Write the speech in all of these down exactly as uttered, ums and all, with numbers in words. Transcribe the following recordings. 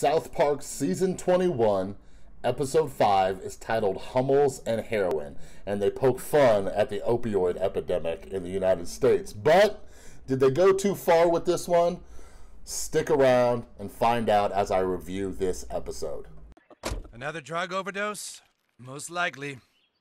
South Park Season twenty-one, Episode five is titled Hummels and Heroin, and they poke fun at the opioid epidemic in the United States. But did they go too far with this one? Stick around and find out as I review this episode. Another drug overdose? Most likely.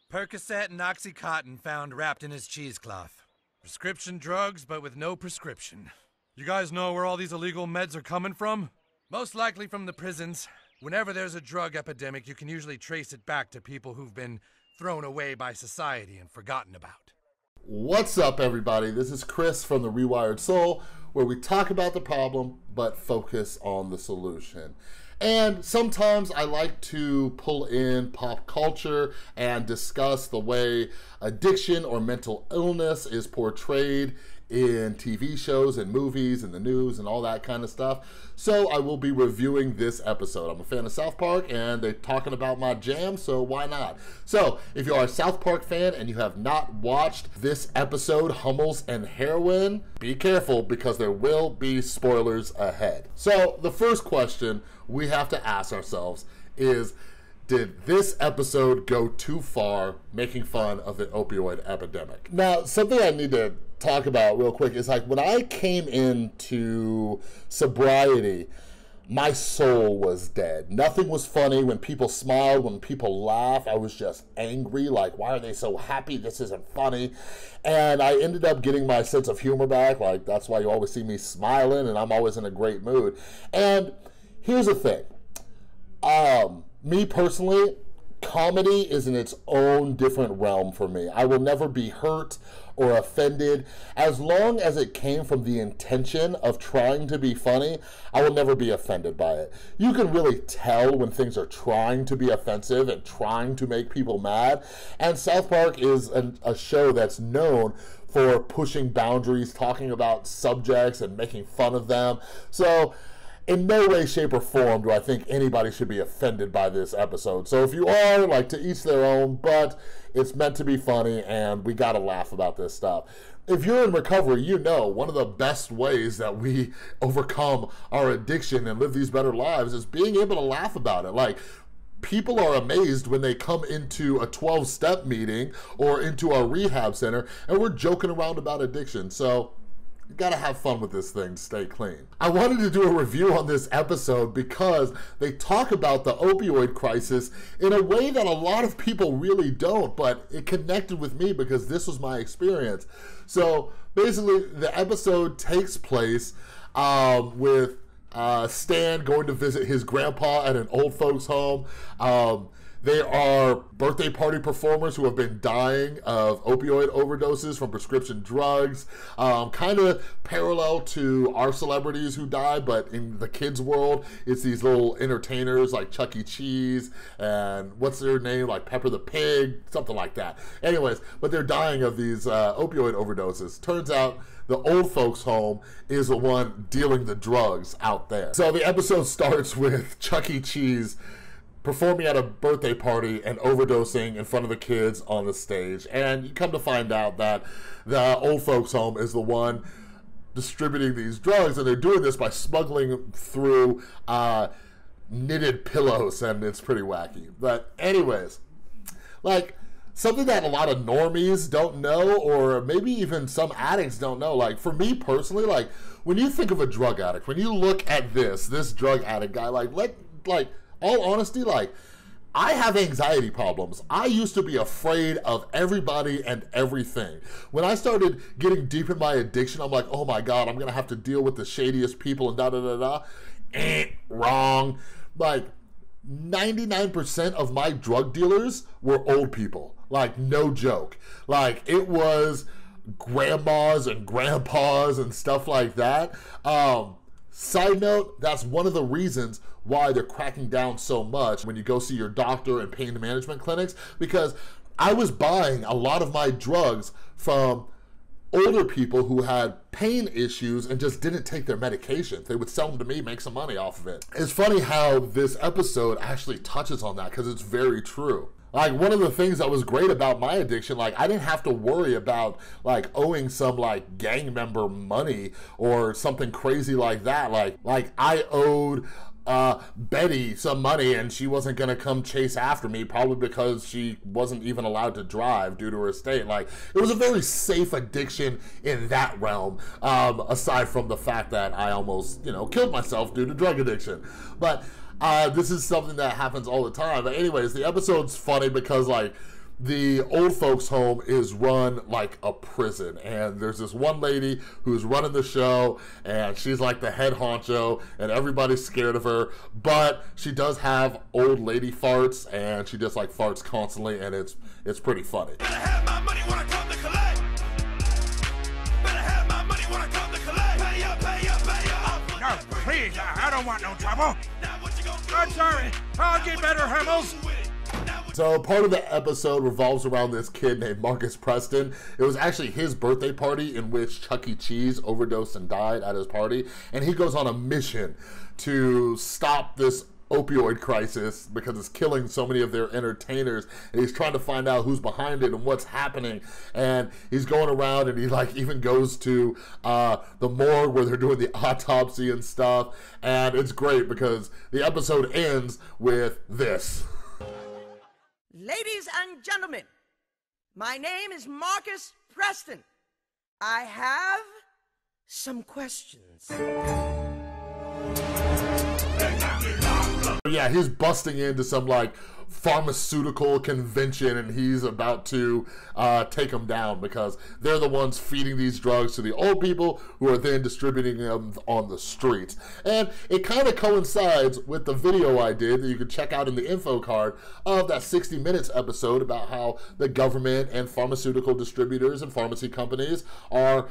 Percocet and Oxycontin found wrapped in his cheesecloth. Prescription drugs, but with no prescription. You guys know where all these illegal meds are coming from? Most likely from the prisons. Whenever there's a drug epidemic, you can usually trace it back to people who've been thrown away by society and forgotten about. What's up, everybody? This is Chris from The Rewired Soul, where we talk about the problem, but focus on the solution. And sometimes I like to pull in pop culture and discuss the way addiction or mental illness is portrayed in T V shows and movies and the news and all that kind of stuff. So I will be reviewing this episode. I'm a fan of South Park and they're talking about my jam, so why not? So if you are a South Park fan and you have not watched this episode, Hummels and Heroin, be careful because there will be spoilers ahead. So the first question we have to ask ourselves is, did this episode go too far making fun of the opioid epidemic? Now, something I need to talk about real quick is, like, when I came into sobriety, my soul was dead. Nothing was funny. When people smiled, when people laughed, I was just angry. Like, why are they so happy? This isn't funny. And I ended up getting my sense of humor back. Like, that's why you always see me smiling and I'm always in a great mood. And here's the thing. Um... Me personally, comedy is in its own different realm for me. I will never be hurt or offended. As long as it came from the intention of trying to be funny, I will never be offended by it. You can really tell when things are trying to be offensive and trying to make people mad. And South Park is a, a show that's known for pushing boundaries, talking about subjects and making fun of them. So in no way, shape, or form do I think anybody should be offended by this episode. So if you are, like, to each their own, but it's meant to be funny, and we gotta laugh about this stuff. If you're in recovery, you know one of the best ways that we overcome our addiction and live these better lives is being able to laugh about it. Like, people are amazed when they come into a twelve-step meeting or into our rehab center, and we're joking around about addiction. So you gotta have fun with this thing to stay clean. I wanted to do a review on this episode because they talk about the opioid crisis in a way that a lot of people really don't, but it connected with me because this was my experience. So basically, the episode takes place um, with uh, Stan going to visit his grandpa at an old folks home. Um, They are birthday party performers who have been dying of opioid overdoses from prescription drugs, um, kind of parallel to our celebrities who die, but in the kids' world, it's these little entertainers like Chuck E. Cheese and what's their name, like Peppa the Pig, something like that. Anyways, but they're dying of these uh, opioid overdoses. Turns out the old folks' home is the one dealing the drugs out there. So the episode starts with Chuck E. Cheese performing at a birthday party and overdosing in front of the kids on the stage. And you come to find out that the old folks home is the one distributing these drugs, and they're doing this by smuggling through uh, knitted pillows, and it's pretty wacky. But anyways, like, something that a lot of normies don't know, or maybe even some addicts don't know. Like, for me personally, like, when you think of a drug addict, when you look at this, this drug addict guy, like, let, like, all honesty, like, I have anxiety problems. I used to be afraid of everybody and everything. When I started getting deep in my addiction, I'm like, oh my God, I'm gonna have to deal with the shadiest people and da da da da. Eh, wrong. Like, ninety-nine percent of my drug dealers were old people. Like, no joke. Like, it was grandmas and grandpas and stuff like that. Um, Side note, that's one of the reasons why they're cracking down so much when you go see your doctor and pain management clinics, because I was buying a lot of my drugs from older people who had pain issues and just didn't take their medications. They would sell them to me, make some money off of it. It's funny how this episode actually touches on that because it's very true. Like, one of the things that was great about my addiction, like, I didn't have to worry about, like, owing some, like, gang member money or something crazy like that. Like, like I owed uh, Betty some money, and she wasn't going to come chase after me, probably because she wasn't even allowed to drive due to her state. Like, it was a very safe addiction in that realm, um, aside from the fact that I almost, you know, killed myself due to drug addiction. But uh, this is something that happens all the time. But anyways, the episode's funny because, like, the old folks home is run like a prison, and there's this one lady who's running the show, and she's like the head honcho, and everybody's scared of her, but she does have old lady farts, and she just like farts constantly, and it's it's pretty funny. Better have my money when I come to collect. Better have my money when I come to collect. Pay up, pay up, pay up. No, please, I don't want no trouble. I'm sorry, I'll get better, Hummels. So part of the episode revolves around this kid named Marcus Preston. It was actually his birthday party, in which Chuck E. Cheese overdosed and died at his party. And he goes on a mission to stop this opioid crisis because it's killing so many of their entertainers, and he's trying to find out who's behind it and what's happening. And he's going around, and he like even goes to uh, the morgue where they're doing the autopsy and stuff. And it's great because the episode ends with this. Ladies and gentlemen, my name is Marcus Preston. I have some questions. Yeah, he's busting into some like pharmaceutical convention, and he's about to uh, take them down because they're the ones feeding these drugs to the old people who are then distributing them on the streets. And it kind of coincides with the video I did that you can check out in the info card of that sixty minutes episode about how the government and pharmaceutical distributors and pharmacy companies are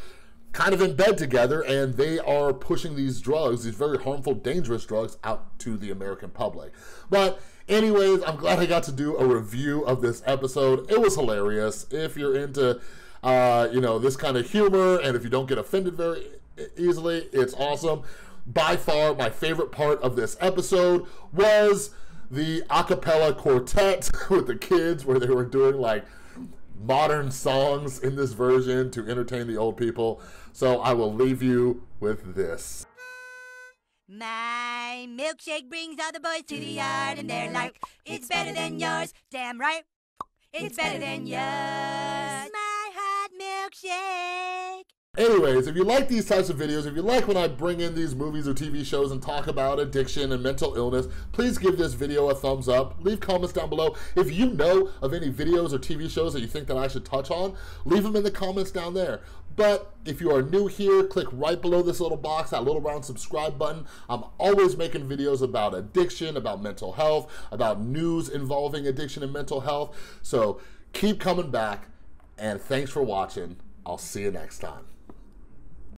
kind of in bed together, and they are pushing these drugs, these very harmful, dangerous drugs, out to the American public. But anyways, I'm glad I got to do a review of this episode. It was hilarious. If you're into, uh, you know, this kind of humor, and if you don't get offended very easily, it's awesome. By far, my favorite part of this episode was the a cappella quartet with the kids, where they were doing, like, modern songs in this version to entertain the old people. So I will leave you with this. My milkshake brings all the boys to the yard, and they're like, it's better than yours. Damn right, it's better than yours. My hot milkshake. Anyways, if you like these types of videos, if you like when I bring in these movies or T V shows and talk about addiction and mental illness, please give this video a thumbs up. Leave comments down below. If you know of any videos or T V shows that you think that I should touch on, leave them in the comments down there. But if you are new here, click right below this little box, that little round subscribe button. I'm always making videos about addiction, about mental health, about news involving addiction and mental health. So keep coming back, and thanks for watching. I'll see you next time.